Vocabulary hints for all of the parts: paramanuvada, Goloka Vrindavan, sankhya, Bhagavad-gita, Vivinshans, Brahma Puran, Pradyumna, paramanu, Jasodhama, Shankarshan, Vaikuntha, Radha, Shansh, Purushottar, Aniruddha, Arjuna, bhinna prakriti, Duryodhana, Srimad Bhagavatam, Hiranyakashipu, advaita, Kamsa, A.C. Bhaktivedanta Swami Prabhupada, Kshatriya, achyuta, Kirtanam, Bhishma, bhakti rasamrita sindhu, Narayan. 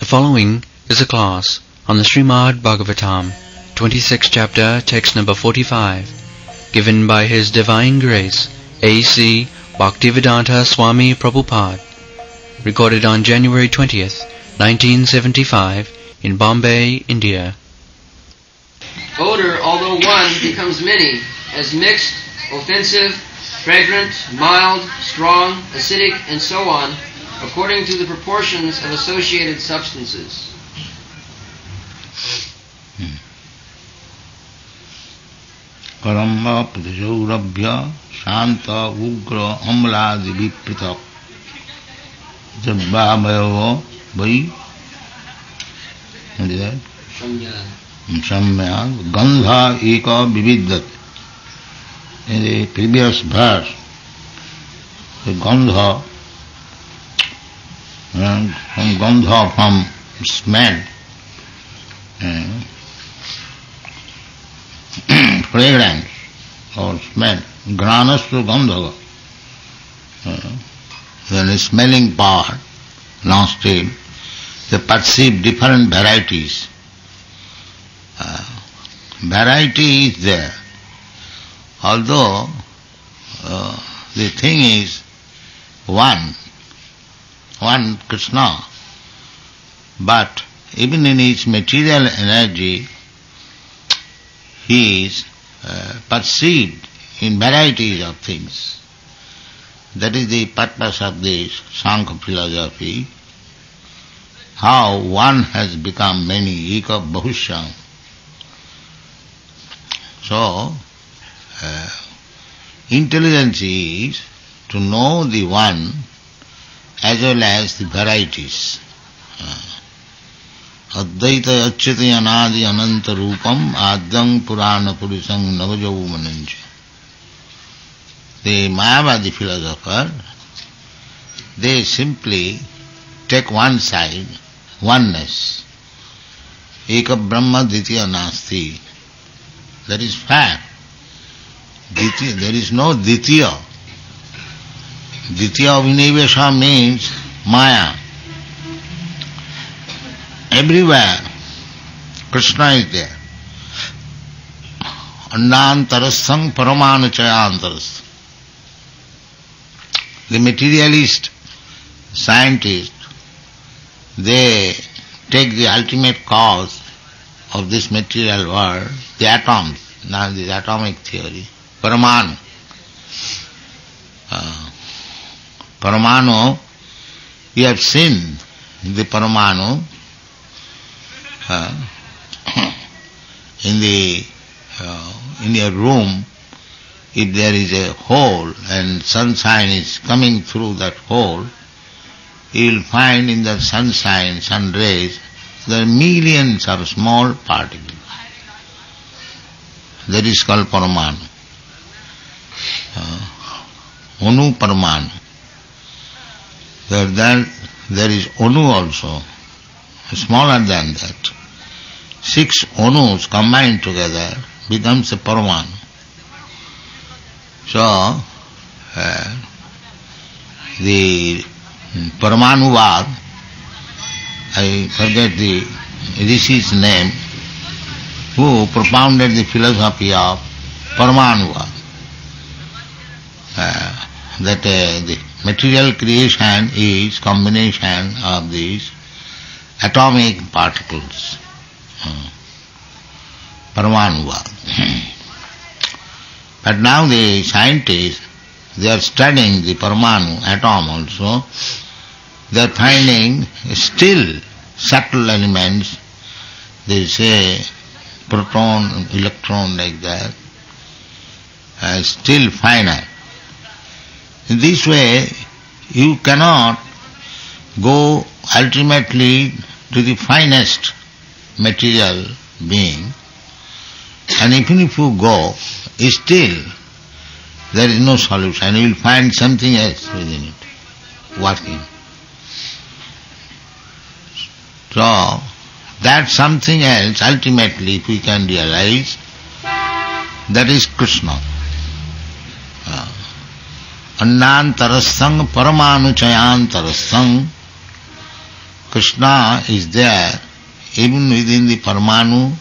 The following is a class on the Srimad Bhagavatam, 26th chapter, text number 45, given by His Divine Grace, A.C. Bhaktivedanta Swami Prabhupada, recorded on January 20th, 1975, in Bombay, India. Odor, although one, becomes many, as mixed, offensive, fragrant, mild, strong, acidic, and so on, according to the proportions of associated substances. Karamba purjaurabhya shanta ugra amladi vipritak jabhameva vai samya gandha eka vividdat. In the previous verse, the gandha, and from gandha, from smell, fragrance or smell, granastu gandhava, when the smelling power, nostril, they perceive different varieties. Variety is there, although the thing is one Krishna, but even in his material energy, he is perceived in varieties of things. That is the purpose of this Sankhya philosophy, how one has become many, eka bahushya. So, intelligence is to know the one as well as the varieties. Advaita achyuta anadi ananta rupam adang purana purisang navajavu mananja. The Mayavadi philosopher, they simply take one side, oneness. Eka brahma ditiya nasti. That is fact. There is no ditiya. Ditiya vinivesha means maya. Everywhere Krishna is there. Anantarasang paramanu chayantaras. The materialist scientists, they take the ultimate cause of this material world, the atoms, now this atomic theory, paramanu. Paramanu, we have seen the paramanu in your room. If there is a hole and sunshine is coming through that hole, you will find in that sunshine, sun rays, there are millions of small particles. That is called paramanu. Onu paramanu. There is onu also, smaller than that. 6 onus combined together becomes a paramanu. So, the paramanuvada, I forget the Rishi's name, who propounded the philosophy of paramanuvada, that the material creation is combination of these atomic particles. Paramanuvada. But now the scientists, they are studying the paramanu atom also. They are finding still subtle elements. They say proton, electron, like that, still finer. In this way, you cannot go ultimately to the finest material being. And even if you go, still there is no solution. You will find something else within it, working. So, that something else, ultimately, if we can realize, that is Krishna. Annantarasang paramanu chayantarasang Krishna is there even within the paramanu,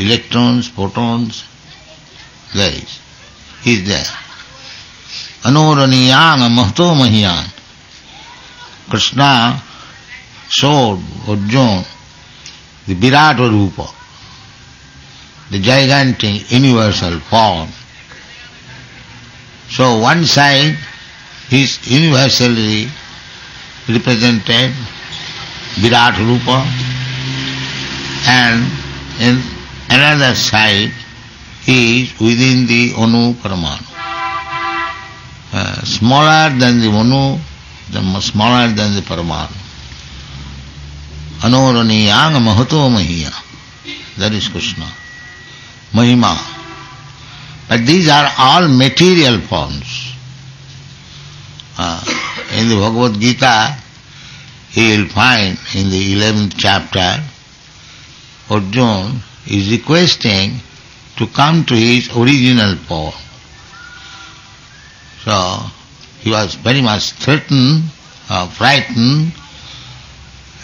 electrons, protons, there is. He is there. Anuraniyana mahto mahiyan. Krishna showed Arjuna the virat roopa, the gigantic universal form. So one side he is universally represented, virat roopa, and in another side he is within the Anu Paramanu. Smaller than the Anu, smaller than the Paramanu. Anoraniyanga mahato mahiya. That is Krishna. Mahima. But these are all material forms. In the Bhagavad-gita, he will find in the 11th chapter, Arjuna is requesting to come to his original form. So he was very much threatened, frightened,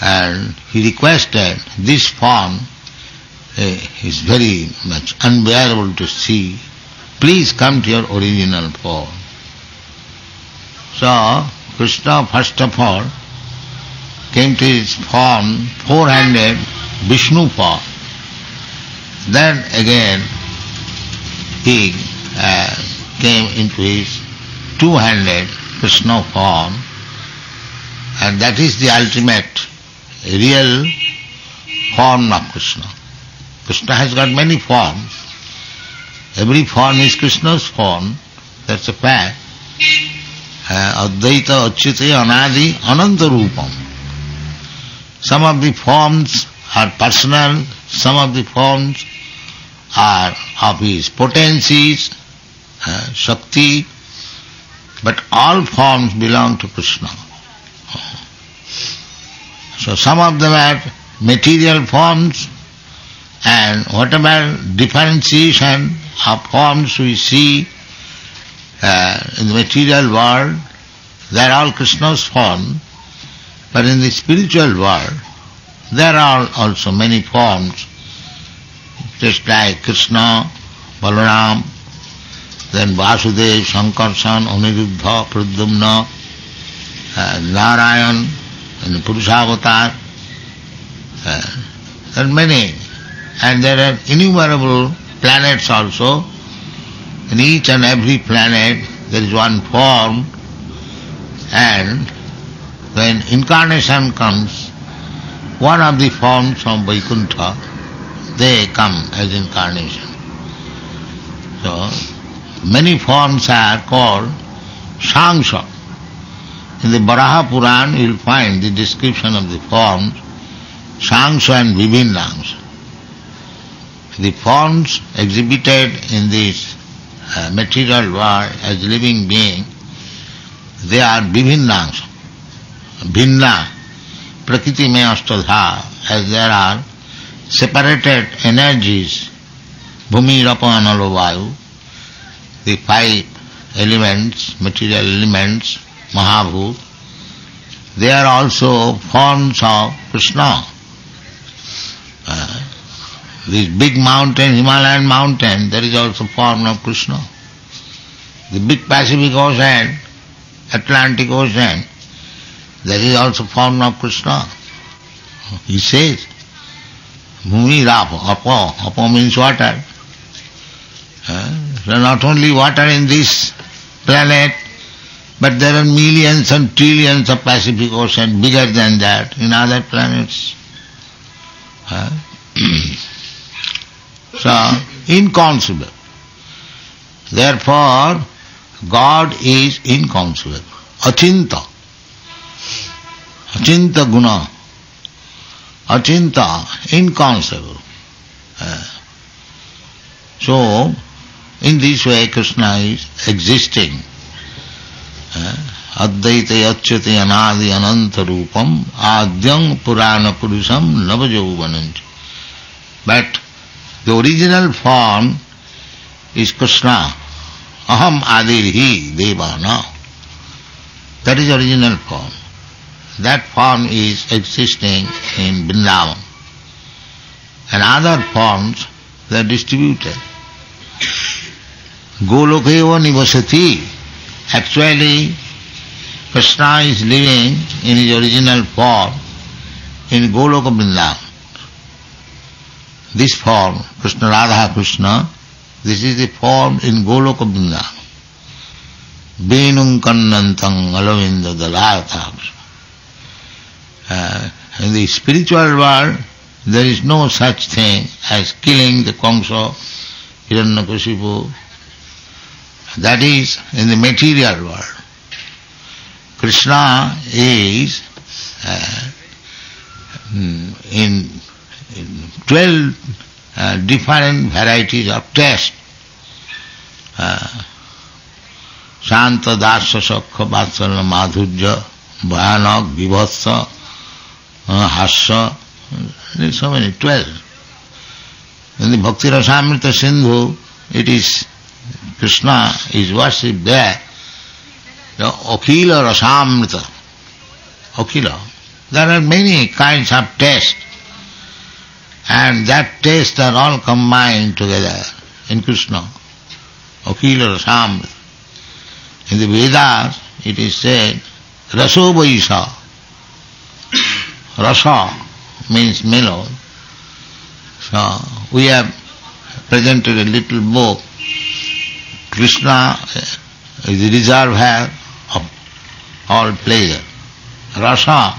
and he requested this form is very much unbearable to see. Please come to your original form. So Krishna first of all came to his form, four-handed Vishnu form. Then again he came into his two-handed Krishna form, and that is the ultimate real form of Krishna. Krishna has got many forms. Every form is Krishna's form. That's a fact. Advaita, achyuta, anadi, ananta rupam. Some of the forms are personal, some of the forms are of his potencies, shakti, but all forms belong to Krishna. So some of them are material forms, and whatever differentiation of forms we see in the material world, they are all Krishna's form. But in the spiritual world, there are also many forms, just like Krishna, Balaram, then Vasudeva, Shankarshan, Aniruddha, Pradyumna, Narayan, and Purushottar. There are many, and there are innumerable planets also. In each and every planet there is one form, and when incarnation comes, one of the forms from Vaikuntha, they come as incarnation. So many forms are called Shansh. In the Brahma Puran you will find the description of the forms, Shansh and Vivinshans. The forms exhibited in this material world as living being, they are Vivinshans. Bhinna prakriti me astadha, as there are separated energies, bhumi, rapa, analo, vayu, the five elements, material elements, mahabhuta, they are also forms of Krishna. This big mountain, Himalayan mountain, there is also form of Krishna. The big Pacific Ocean, Atlantic Ocean, there is also form of Krishna. He says, Bhumi Rapa, Apa, Apa means water. So not only water in this planet, but there are millions and trillions of Pacific Ocean bigger than that in other planets. So, inconceivable. Therefore, God is inconceivable. Achinta. Achinta guna. Achinta, inconceivable. So, in this way Krishna is existing. Advaita achyuta anadi ananta rupam adyam purana purusham navajauvanam. But the original form is Krishna. Aham adirhi devana. That is original form. that form is existing in Vrindavan, and other forms they are distributed. Golokeva Nivasati. Actually, Krishna is living in his original form in Goloka Vrindavan. This form, Krishna, Radha, Krishna, this is the form in Goloka Vrindavan. Venum kannantam alavinda dalayata. In the spiritual world, there is no such thing as killing the Kamsa, Hiranyakashipu. That is in the material world. Krishna is in 12 different varieties of taste. Shanta, Dasya, Sakha, Vatsalya, Madhurya, Bhayanak, Vibhatsa, Hasya, there are so many, 12. In the Bhakti Rasamrita Sindhu, it is Krishna is worshipped there. The Akila Rasamrita. Akila. There are many kinds of taste, and that taste are all combined together in Krishna. Akila Rasamrita. In the Vedas it is said Raso Vaisa. Rasa means mellow. So we have presented a little book. Krishna is the reservoir of all pleasure. Rasa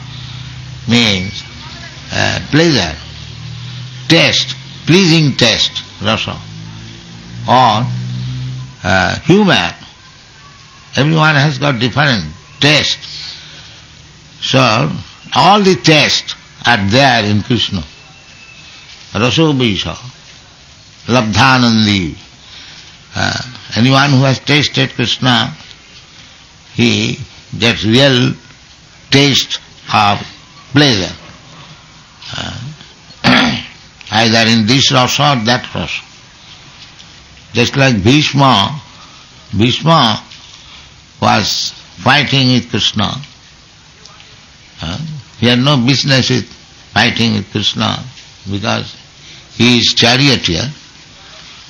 means pleasure, taste, pleasing taste, rasa. Or humor. Everyone has got different taste. So all the tastes are there in Krishna. Rasobhisha, Labdhanandi. Anyone who has tasted Krishna, he gets real taste of pleasure. Either in this rasa or that rasa. Just like Bhishma, Bhishma was fighting with Krishna. He had no business with fighting with Krishna because he is charioteer.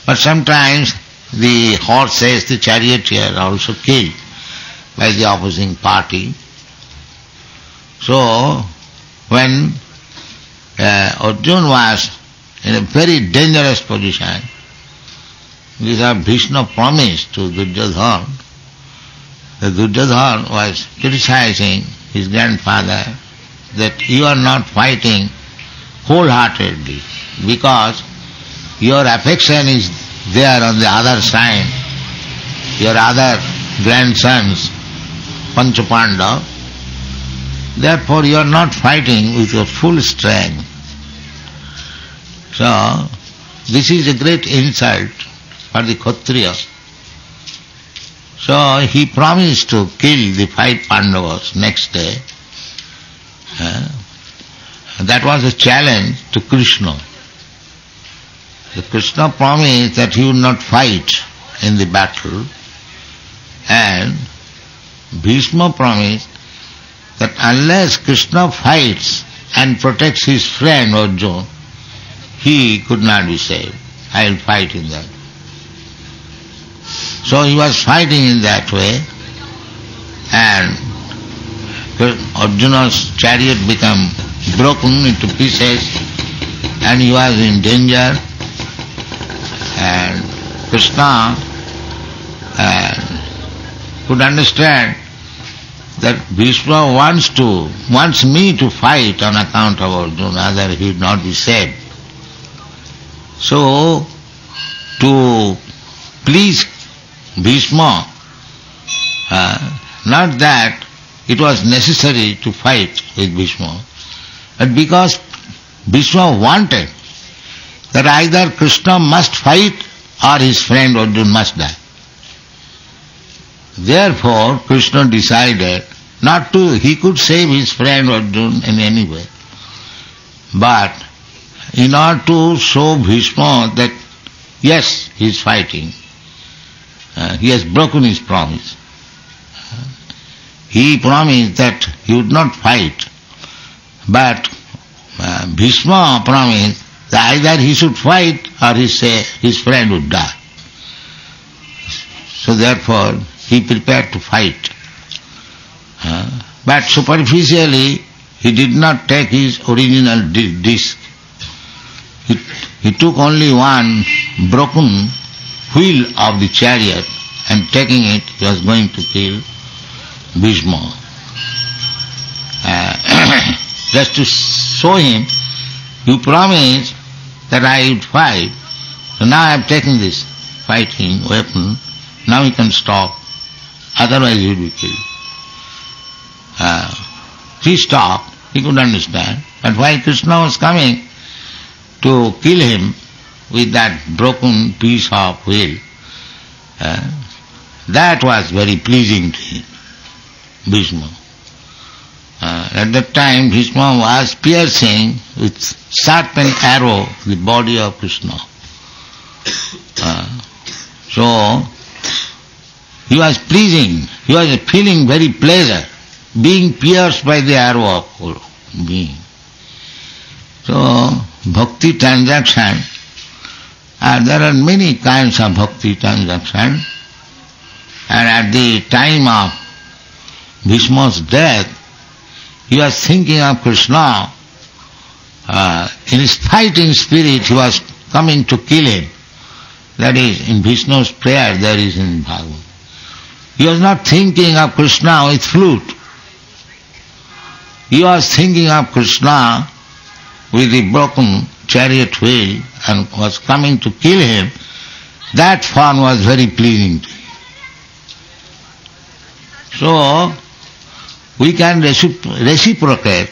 But sometimes the horses, the charioteer are also killed by the opposing party. So when Arjuna was in a very dangerous position, this Bhishma promised to Duryodhana. The Duryodhana was criticizing his grandfather that you are not fighting wholeheartedly because your affection is there on the other side. Your other grandsons, Panchapanda, therefore you are not fighting with your full strength. So this is a great insult for the Kshatriya. So he promised to kill the 5 Pandavas next day. That was a challenge to Krishna. The Krishna promised that he would not fight in the battle, and Bhishma promised that unless Krishna fights and protects his friend Arjuna, he could not be saved. I will fight in that. So he was fighting in that way, and Arjuna's chariot became broken into pieces, and he was in danger. And Krishna could understand that Bhishma wants me to fight on account of Arjuna, that he would not be saved. So to please Bhishma, not that it was necessary to fight with Bhishma, but because Bhishma wanted that either Krishna must fight or his friend Arjuna must die. Therefore Krishna decided not to, he could save his friend Arjuna in any way, but in order to show Bhishma that yes, he is fighting, he has broken his promise. he promised that he would not fight. But Bhishma promised that either he should fight or his friend would die. So therefore he prepared to fight. But superficially he did not take his original disc. He took only one broken wheel of the chariot, and taking it he was going to kill Bhishma. Just to show him, you promised that I would fight, so now I have taken this fighting weapon, now you can stop, otherwise you will be killed. He stopped, he could understand, but while Krishna was coming to kill him with that broken piece of wheel, that was very pleasing to him, Bhishma. At that time Bhishma was piercing with serpent arrow the body of Krishna. So he was pleasing, he was feeling very pleasure, being pierced by the arrow of being. So bhakti transaction, there are many kinds of bhakti transaction, and at the time of Bhishma's death, he was thinking of Krishna. In his fighting spirit he was coming to kill him. That is, in Vishnu's prayer, that is in Bhagavad. He was not thinking of Krishna with flute. He was thinking of Krishna with the broken chariot wheel and was coming to kill him. That form was very pleasing to him. So we can reciprocate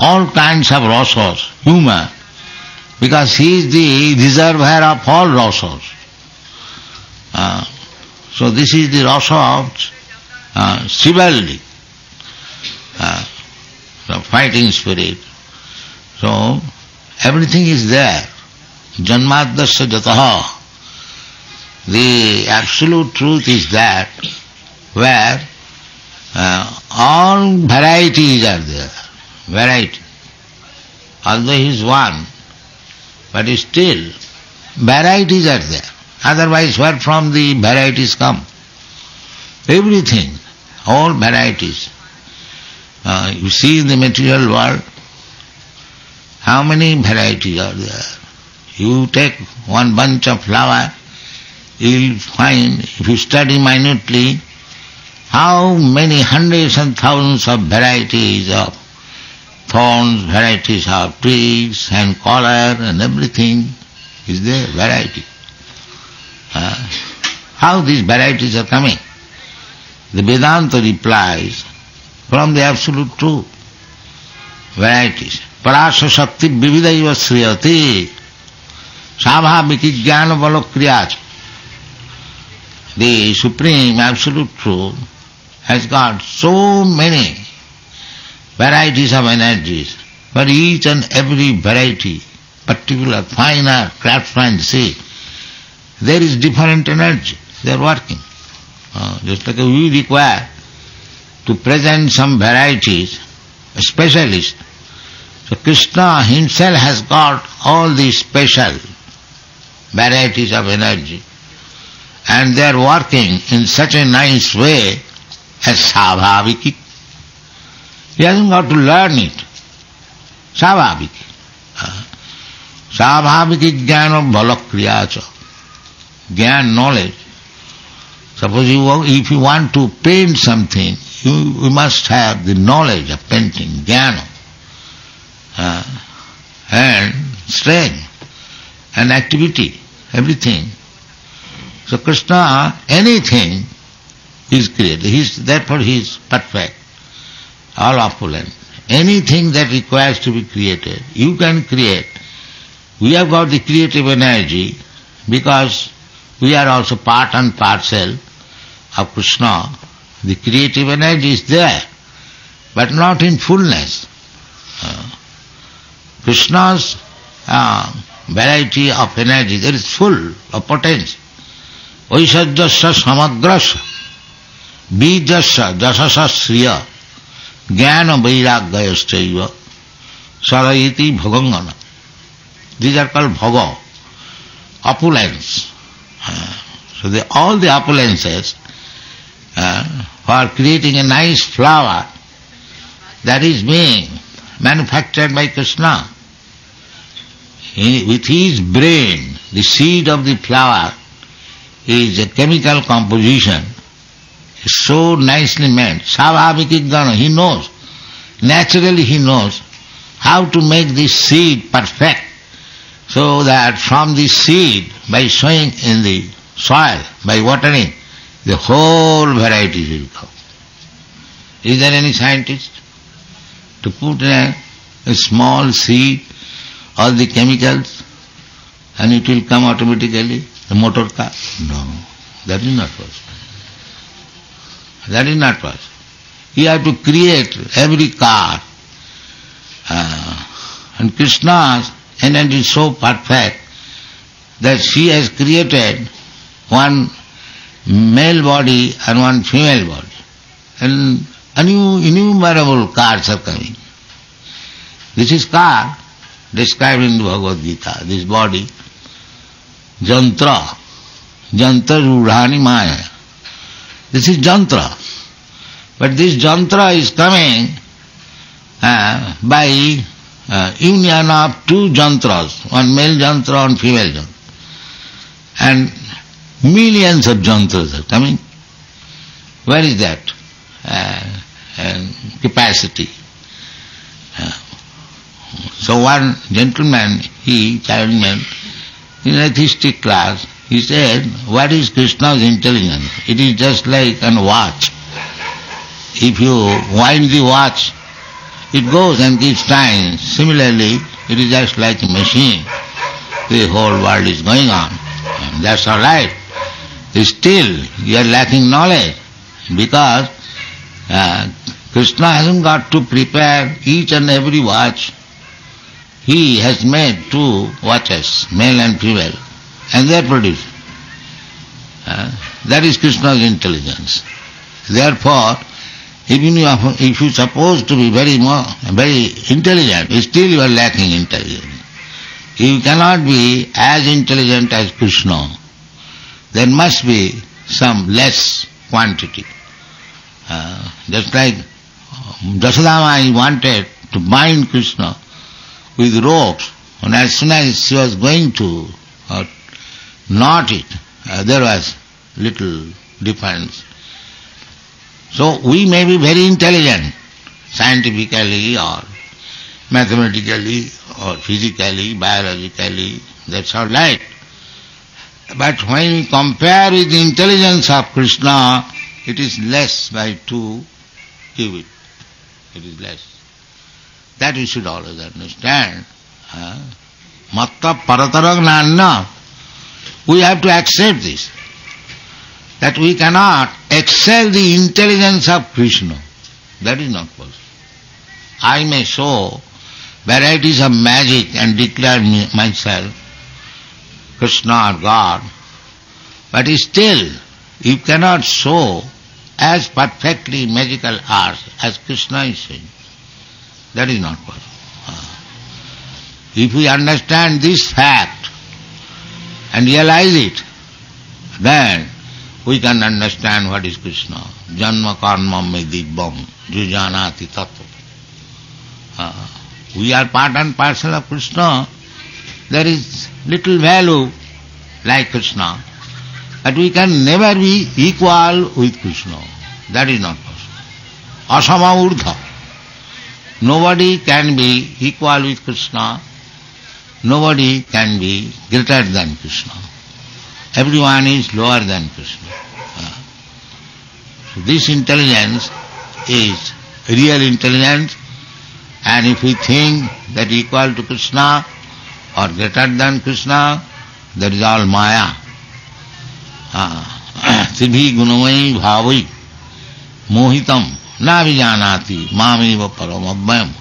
all kinds of rasas, humor, because he is the reservoir of all rasas. So this is the rasa of chivalry, the fighting spirit. So everything is there. Janmadasya jataha. The absolute truth is that where all varieties are there. Variety. Although he is one, but still varieties are there. Otherwise, where from the varieties come? Everything, all varieties. You see in the material world, how many varieties are there? You take one bunch of flower, you will find, if you study minutely, how many hundreds and thousands of varieties of thorns, varieties of twigs and color and everything is there, variety. How these varieties are coming? The Vedanta replies from the absolute truth. Varieties. Parasa shakti vividaiva sriyati sabhaviki jnana balakriyat. The supreme absolute truth has got so many varieties of energies, but each and every variety, particular finer craftsmanship, there is different energy, they are working. Just like we require to present some varieties, specialists. So Krishna himself has got all these special varieties of energy, and they are working in such a nice way as Savaviki. He hasn't got to learn it. Savaviki. Savaviki jnana bhalakriyacha. Jnana, knowledge. Suppose if you want to paint something, you must have the knowledge of painting, jnana, and strength, and activity, everything. So Krishna, anything is created. Therefore he is perfect, all opulent. Anything that requires to be created, you can create. We have got the creative energy because we are also part and parcel of Krishna. The creative energy is there, but not in fullness. Krishna's variety of energy, there is full of potential. Vaishadyasya samagrasya बीजस्य दशसा श्रिय ज्ञान वैराग्य सरयति भगंगना. These are called bhaga, opulence. So all the opulences for creating a nice flower that is being manufactured by Krishna. With his brain, the seed of the flower is a chemical composition, so nicely made. Savabhikik jnana, he knows, naturally he knows how to make this seed perfect, so that from the seed, by sowing in the soil, by watering, the whole variety will come. Is there any scientist to put a small seed, all the chemicals, and it will come automatically, the motor car? No, that is not possible. That is not possible. You have to create every car. And Krishna's energy is so perfect that she has created one male body and one female body. And innumerable cars are coming. This is car described in the Bhagavad-gita, this body, jantra, jantra rudhani maya. This is jantra. But this jantra is coming by union of two jantras, one male jantra and female jantra. And millions of jantras are coming. Where is that capacity? So one gentleman, he, childman, in an atheistic class, he said, what is Krishna's intelligence? It is just like a watch. If you wind the watch, it goes and gives time. Similarly, it is just like a machine. The whole world is going on. And that's all right. Still, you are lacking knowledge because Krishna hasn't got to prepare each and every watch. He has made two watches, male and female, and they are produced. That is Krishna's intelligence. Therefore, even if you suppose to be very intelligent, still you are lacking intelligence. You cannot be as intelligent as Krishna. There must be some less quantity. Just like Jasodhama wanted to bind Krishna with ropes, and as soon as she was going to knot it, there was little difference. So we may be very intelligent, scientifically or mathematically or physically, biologically, that's all right. But when we compare with the intelligence of Krishna, it is less by 2 cubits. It is less. That you should always understand. Matta parataragna. We have to accept this, that we cannot excel the intelligence of Krishna. That is not possible. I may show varieties of magic and declare myself Krishna or God, but still you cannot show as perfectly magical arts as Krishna is showing. That is not possible. If we understand this fact and realize it, then we can understand what is Krishna. Janma karma me dibbam, jujanati tattva. We are part and parcel of Krishna. There is little value like Krishna, but we can never be equal with Krishna. That is not possible. Asama urdha. Nobody can be equal with Krishna. Nobody can be greater than Krishna. Everyone is lower than Krishna. So this intelligence is real intelligence, and if we think that equal to Krishna or greater than Krishna, that is all maya. Tribhi gunamai bhavai mohitam na vijanati mameva paramabhyam.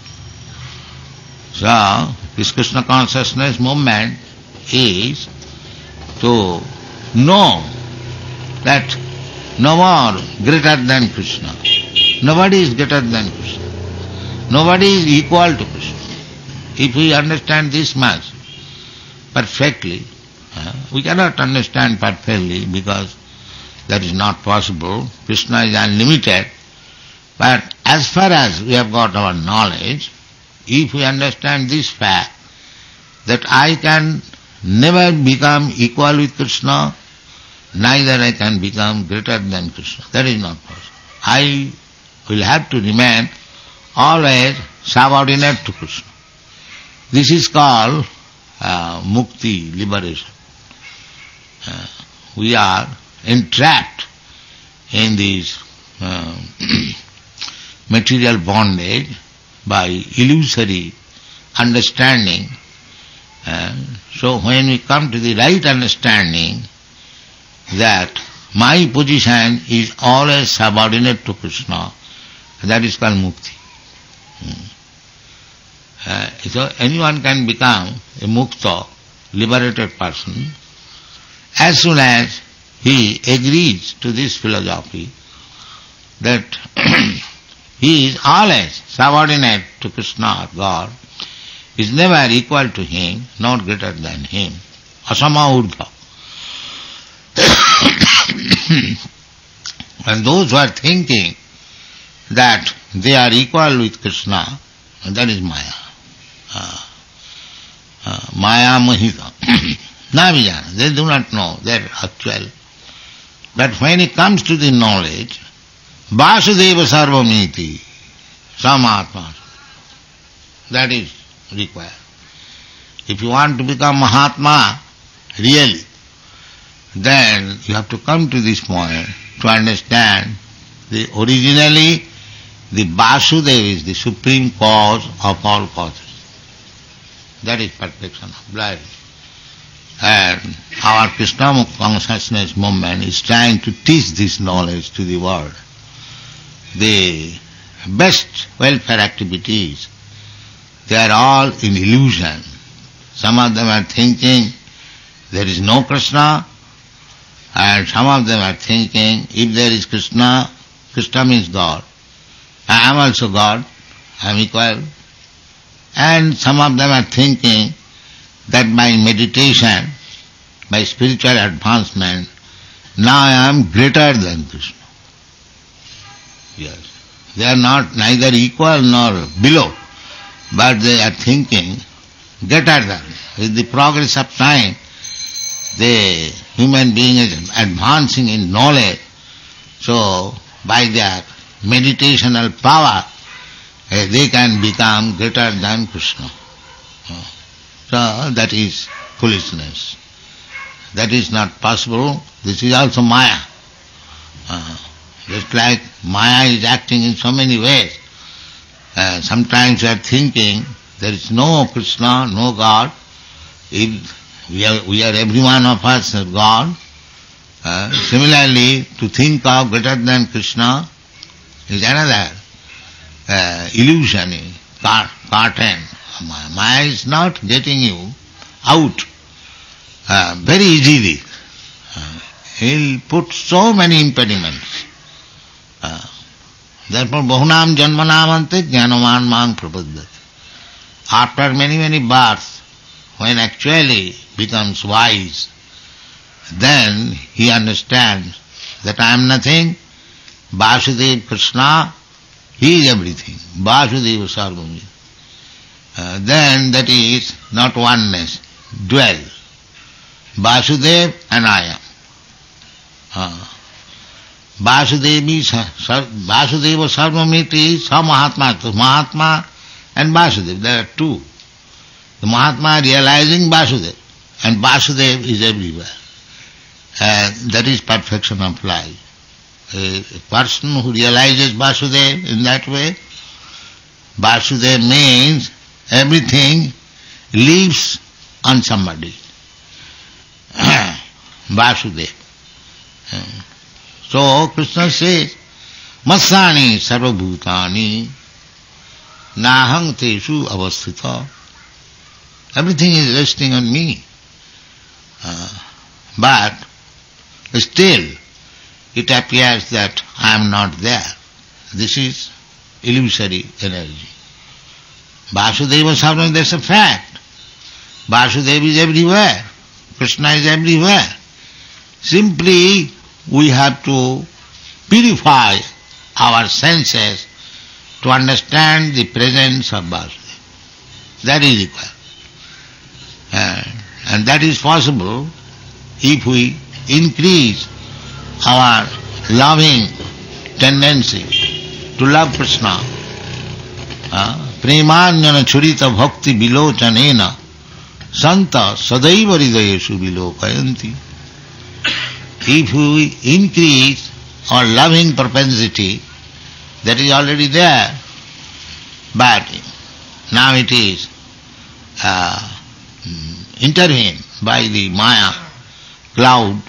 So this Krishna consciousness movement is to know that no more greater than Krishna. Nobody is greater than Krishna. Nobody is equal to Krishna. If we understand this much perfectly, we cannot understand perfectly because that is not possible. Krishna is unlimited. But as far as we have got our knowledge, if we understand this fact that I can never become equal with Krishna, neither I can become greater than Krishna. That is not possible. I will have to remain always subordinate to Krishna. This is called mukti, liberation. We are entrapped in this material bondage by illusory understanding. So when we come to the right understanding that my position is always subordinate to Krishna, that is called mukti. So anyone can become a mukta, liberated person, as soon as he agrees to this philosophy that he is always subordinate to Krishna, God, is never equal to him, not greater than him. Asama urdha. And those who are thinking that they are equal with Krishna, that is Maya. Maya Mahita. Navijana. They do not know their actual. But when it comes to the knowledge, Vasudeva Sarvamiti, Samatma, that is required. If you want to become Mahatma, really, then you have to come to this point to understand the originally the Vasudeva is the supreme cause of all causes. That is perfection of life. And our Krishna consciousness movement is trying to teach this knowledge to the world. The best welfare activities, they are all in illusion. Some of them are thinking there is no Krishna, and some of them are thinking if there is Krishna, Krishna means God. I am also God, I am equal. And some of them are thinking that by meditation, by spiritual advancement, now I am greater than Krishna. Yes. They are not neither equal nor below, but they are thinking greater than. With the progress of time, the human being is advancing in knowledge, so by their meditational power, they can become greater than Krishna. So that is foolishness. That is not possible. This is also Maya. Just like Maya is acting in so many ways. Sometimes we are thinking there is no Krishna, no God. If we are every one of us is God. Similarly, to think of greater than Krishna is another illusionary curtain. Maya is not getting you out very easily. He'll put so many impediments. Therefore, bahunam janmanamante jnanaman mang prapadyate. After many births, when actually becomes wise, then he understands that I am nothing. Vasudeva Krishna, he is everything. Vasudeva Sarvamita. Then that is not oneness, dual. Vasudeva and I am. Vasudeva Sarvamiti is Mahatma. So Mahatma and Vasudeva, there are two. The Mahatma realizing Vasudeva, and Vasudeva is everywhere. That is perfection of life. A person who realizes Vasudeva in that way, Vasudeva means everything lives on somebody. Vasudeva. So Krishna says, Masani sarvabhutani nahang tesu avasthita. Everything is resting on me. But still, it appears that I am not there. This is illusory energy. Vasudeva sometimes that's a fact. Vasudeva is everywhere. Krishna is everywhere. Simply we have to purify our senses to understand the presence of Vasudeva. That is required. And that is possible if we increase our loving tendency to love Krishna. Premanyana churita bhakti vilochanena santa sadaiva hridayesu vilokayanti. If we increase our loving propensity, that is already there, but now it is intervened by the Maya cloud.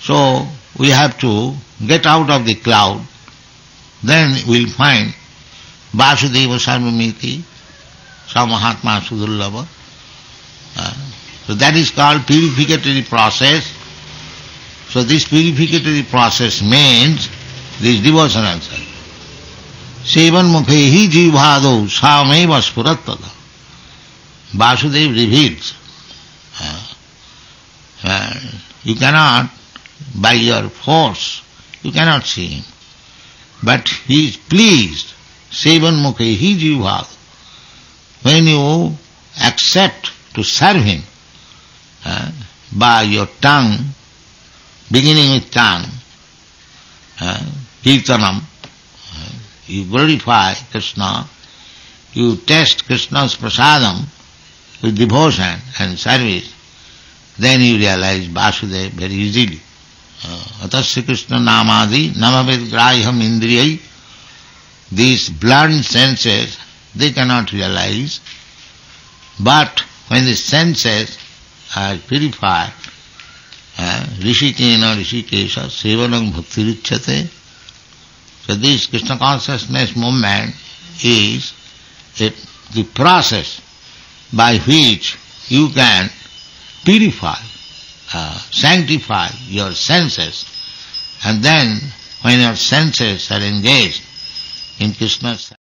So we have to get out of the cloud, then we'll find Vasudeva Sarvamiti, Samahatma Sudurlabha. So that is called purificatory process. So this purificatory process means this devotional service. Sevan mukhehi jivhado sameva spurattada. Vasudeva reveals. You cannot, by your force, you cannot see him. But he is pleased. Sevan mukhehi jivhado. When you accept to serve him by your tongue, beginning with tongue, kirtanam, you glorify Krishna, you taste Krishna's prasadam with devotion and service, then you realize Vasudeva very easily. Atasya Krishna namadi namaved graham indriyai. These blunt senses, they cannot realize, but when the senses are purified, rishikena rishikesha sevanam bhakti richyate. So this Krishna consciousness movement is the process by which you can purify, sanctify your senses, and then when your senses are engaged in Krishna's